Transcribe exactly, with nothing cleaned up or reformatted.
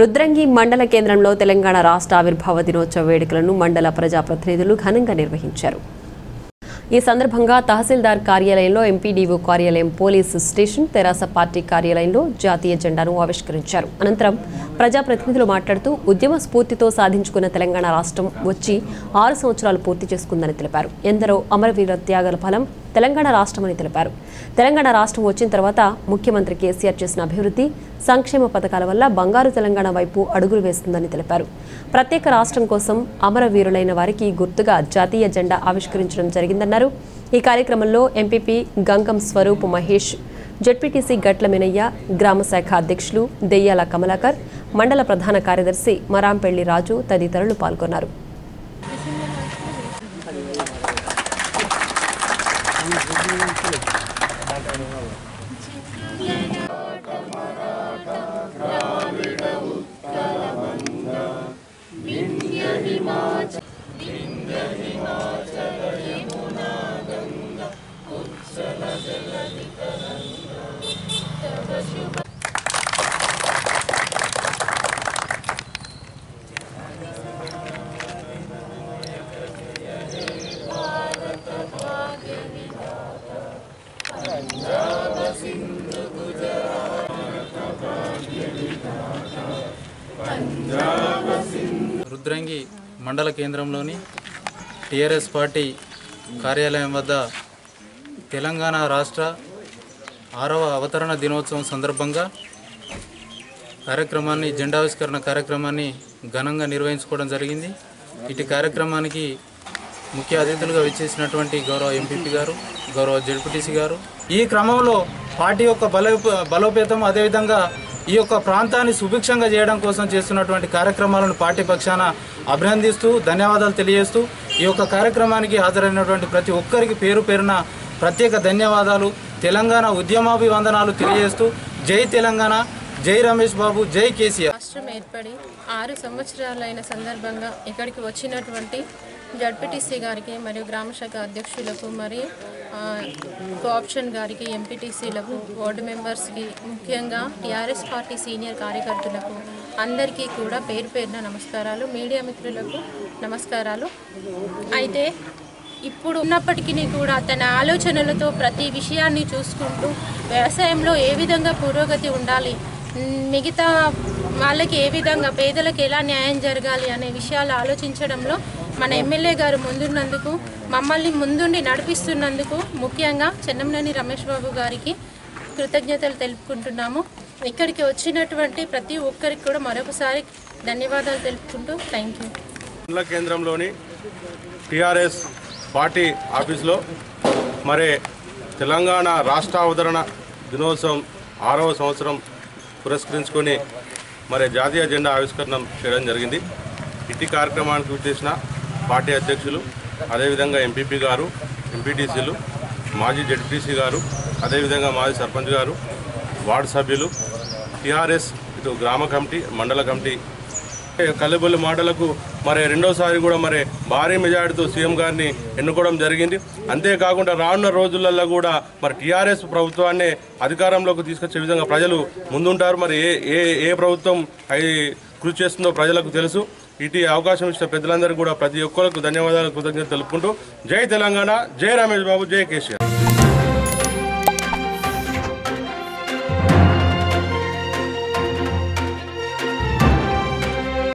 రుద్రంగి మండల కేంద్రంలో తెలంగాణ రాష్ట్ర ఆవిర్భావ దినోత్సవ వేడుకలను మండల ప్రజాప్రతినిధులు ఘనంగా నిర్వహించారు. ఈ సందర్భంగా తహసీల్దార్ కార్యాలయంలో ఎంపీడీఓ కార్యాలయం పోలీసు స్టేషన్ తెరాస పార్టీ కార్యాలయంలో జాతీయ జెండాను ఆవిష్కరించారు. అనంతరం ప్రజాప్రతినిధులు మాట్లాడుతూ ఉద్యమ స్ఫూర్తితో సాధించుకున్న తెలంగాణ రాష్ట్రం వచ్చి ఆరు సంవత్సరాలు పూర్తి చేసుకుందని తెలిపారు. ఎందరో అమరవీరుల త్యాగాల ఫలం తెలంగాణ రాష్ట్రమని తెలిపారు. తెలంగాణ రాష్ట్రం వచ్చిన తర్వాత ముఖ్యమంత్రి కేసీఆర్ చేసిన అభివృద్ధి సంక్షేమ పథకాల వల్ల బంగారు తెలంగాణ వైపు అడుగులు వేస్తుందని తెలిపారు. ప్రత్యేక రాష్ట్రం కోసం అమరవీరులైన వారికి గుర్తుగా జాతీయ జెండా ఆవిష్కరించడం జరిగిందన్నారు. ఈ కార్యక్రమంలో ఎంపీపీ గంగం స్వరూప్ మహేష్, జెడ్పీటీసీ గట్ల మినయ్య, గ్రామశాఖ అధ్యక్షులు దెయ్యాల కమలాకర్, మండల ప్రధాన కార్యదర్శి మరాంపెళ్లి రాజు తదితరులు పాల్గొన్నారు. రుద్రంగి మండల కేంద్రంలోని టీఆర్ఎస్ పార్టీ కార్యాలయం వద్ద తెలంగాణ రాష్ట్ర ఆరవ అవతరణ దినోత్సవం సందర్భంగా కార్యక్రమాన్ని జెండావిష్కరణ కార్యక్రమాన్ని ఘనంగా నిర్వహించుకోవడం జరిగింది. ఇటు కార్యక్రమానికి ముఖ్య అతిథులుగా విచ్చేసినటువంటి గౌరవ ఎంపీపీ గారు, గౌరవ జెడ్పీటీసీ గారు, ఈ క్రమంలో పార్టీ యొక్క బలో బలోపేతం అదేవిధంగా ఈ యొక్క ప్రాంతాన్ని సుభిక్షంగా చేయడం కోసం చేస్తున్నటువంటి కార్యక్రమాలను పార్టీ పక్షాన అభినందిస్తూ ధన్యవాదాలు తెలియజేస్తూ ఈ యొక్క కార్యక్రమానికి హాజరైనటువంటి ప్రతి ఒక్కరికి పేరు పేరున ప్రత్యేక ధన్యవాదాలు, తెలంగాణ ఉద్యమాభివందనాలు తెలియజేస్తూ జై తెలంగాణ, జై రమేష్ బాబు, జై కేసీఆర్. రాష్ట్రం ఏర్పడి ఆరు సంవత్సరాలైన సందర్భంగా ఇక్కడికి వచ్చినటువంటి జడ్పీటీసీ గారికి మరియు గ్రామశాఖ అధ్యక్షులకు మరియు కోఆప్షన్ గారికి, ఎంపీటీసీలకు, వార్డు మెంబర్స్కి, ముఖ్యంగా టీఆర్ఎస్ పార్టీ సీనియర్ కార్యకర్తలకు అందరికీ కూడా పేరు పేరున నమస్కారాలు, మీడియా మిత్రులకు నమస్కారాలు. అయితే ఇప్పుడు ఉన్నప్పటికీ కూడా తన ఆలోచనలతో ప్రతి విషయాన్ని చూసుకుంటూ వ్యవసాయంలో ఏ విధంగా పురోగతి ఉండాలి, మిగతా వాళ్ళకి ఏ విధంగా పేదలకు ఎలా న్యాయం జరగాలి అనే విషయాలు ఆలోచించడంలో మన ఎమ్మెల్యే గారు ముందున్నందుకు, మమ్మల్ని ముందుండి నడిపిస్తున్నందుకు ముఖ్యంగా చెన్నమనేని రమేష్ బాబు గారికి కృతజ్ఞతలు తెలుపుకుంటున్నాము. ఇక్కడికి వచ్చినటువంటి ప్రతి ఒక్కరికి కూడా మరొకసారి ధన్యవాదాలు తెలుపుకుంటూ థ్యాంక్ యూ. మండల కేంద్రంలోని టీఆర్ఎస్ పార్టీ ఆఫీస్లో మరి తెలంగాణ రాష్ట్ర అవతరణ దినోత్సవం ఆరవ సంవత్సరం పురస్కరించుకొని మరి జాతీయ జెండా ఆవిష్కరణ చేయడం జరిగింది. ఇట్టి కార్యక్రమానికి విచ్చేసిన పార్టీ అధ్యక్షులు, అదేవిధంగా ఎంపీపీ గారు, ఎంపీటీసీలు, మాజీ జెడ్పీసీ గారు, అదేవిధంగా మాజీ సర్పంచ్ గారు, వార్డు సభ్యులు, టీఆర్ఎస్ ఇటు గ్రామ కమిటీ, మండల కమిటీ, కల్లెబొల్లి మాటలకు మరి రెండోసారి కూడా మరి భారీ మెజార్టీతో సీఎం గారిని ఎన్నుకోవడం జరిగింది. అంతేకాకుండా రానున్న రోజులలో కూడా మరి టీఆర్ఎస్ ప్రభుత్వాన్ని అధికారంలోకి తీసుకొచ్చే విధంగా ప్రజలు ముందుంటారు. మరి ఏ ఏ ఏ ప్రభుత్వం అది కృషి చేస్తుందో ప్రజలకు తెలుసు. ఇటు అవకాశం ఇచ్చిన పెద్దలందరూ కూడా ప్రతి ఒక్కరికి ధన్యవాదాలు, కృతజ్ఞతలు తెలుపుకుంటూ జై తెలంగాణ, జై రమేష్ బాబు, జై కేసీఆర్.